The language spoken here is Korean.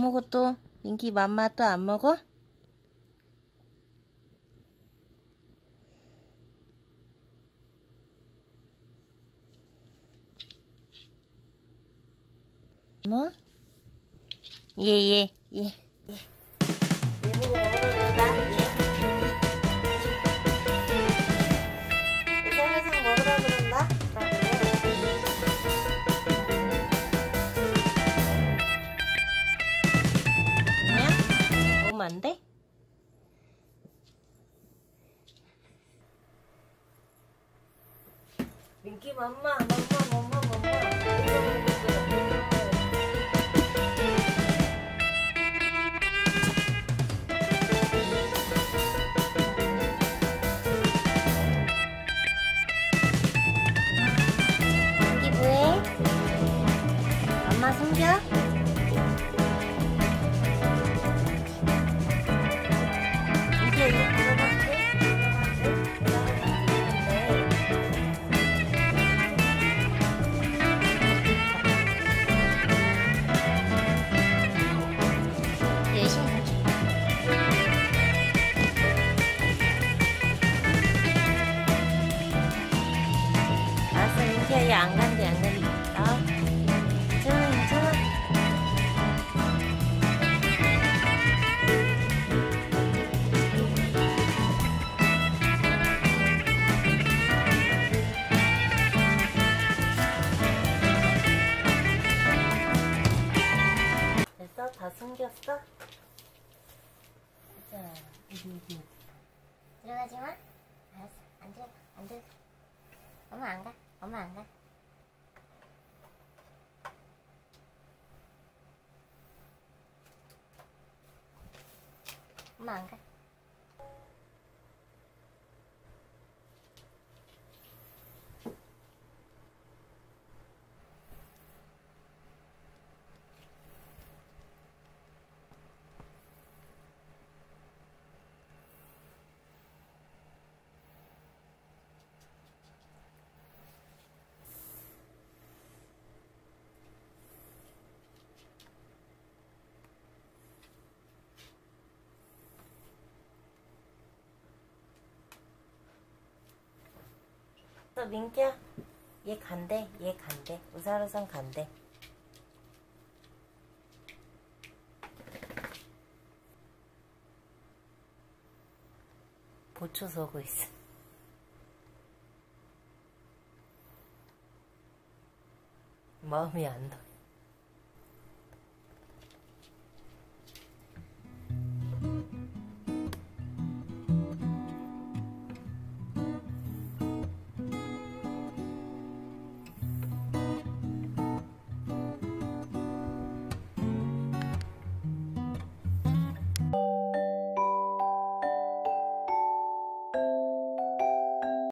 먹어 또? 민기 맘마 또 안 먹어? 뭐? 예. 안 돼? 민기 맘마 민기 뭐해? 맘마 숨겨? 안 간대. 아, 괜찮아. 됐어? 다 숨겼어? 자, 일어나지 마. 알았어. 안 들어. 엄마 안 가. 엄마 안 가. 또 민기야, 얘 간대. 우사로선 간대. 보초 서고 있어. 마음이 안 더.